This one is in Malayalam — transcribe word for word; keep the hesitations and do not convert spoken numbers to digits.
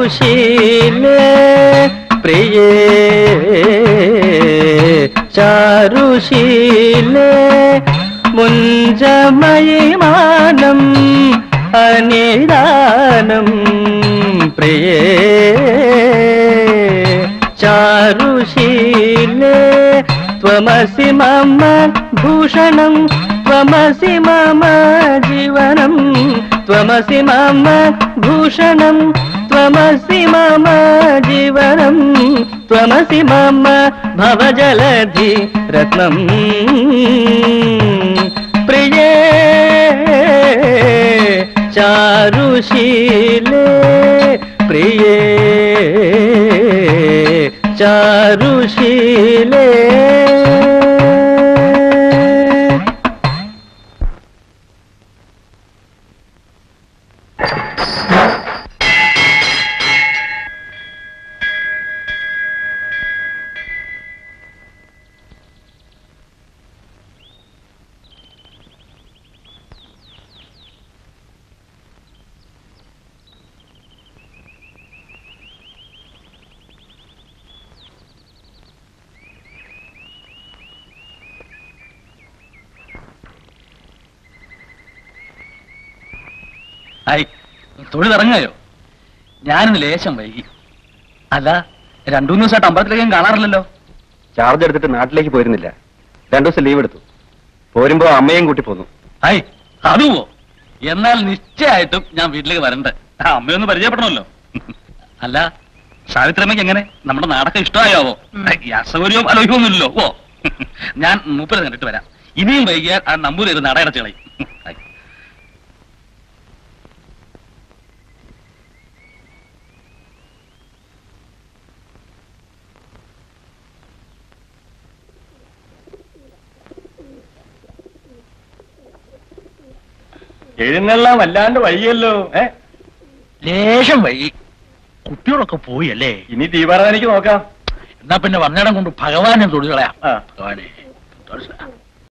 चारुशीले प्रिये चारुशीले मुंजमयि मानम अनिदानम प्रिये चारुशीले त्वमसि मम भूषणं त्वमसि मम जीवनं त्वमसि मम भूषणं त्वमसि मम जीवनं त्वमसि मम भवजलधि रत्नं प्रिये चारुशीले प्रिये चारुशीले। തൊഴുതിറങ്ങായോ? ഞാനിന്ന് ലേശം വൈകി. അല്ല, രണ്ടു മൂന്ന് ദിവസമായിട്ട് അമ്പലത്തിലേക്കും കാണാറില്ലല്ലോ. ചാർജ് എടുത്തിട്ട് നാട്ടിലേക്ക് പോയിരുന്നില്ല, രണ്ടു ദിവസം ലീവ് എടുത്തു. പോരുമ്പോ അമ്മയും കൂട്ടി പോന്നു. ഐ അതുവോ? എന്നാൽ നിശ്ചയമായിട്ടും ഞാൻ വീട്ടിലേക്ക് വരണ്ടേ, അമ്മയൊന്ന് പരിചയപ്പെടണമല്ലോ. അല്ല സാവിത്രമ്മയ്ക്ക് എങ്ങനെ നമ്മുടെ നാടൊക്കെ ഇഷ്ടമായാവോ? അസൗകര്യവും അലോഹ്യമൊന്നുമില്ലല്ലോ. ഓ ഞാൻ മൂപ്പര് കണ്ടിട്ട് വരാം. ഇനിയും വൈകിയാൽ ആ നമ്പൂരൊരു നടയടച്ച് കളയും. എഴുന്നെല്ലാം വല്ലാണ്ട് വൈകിയല്ലോ. ഏ ലേശം വൈകി. കുട്ടികളൊക്കെ പോയി അല്ലേ? ഇനി ദീപാരാധനയ്ക്ക് നോക്കാം. എന്നാ പിന്നെ വന്നേടം കൊണ്ട് ഭഗവാനെ തൊഴുകളയാം. ഭഗവാനെ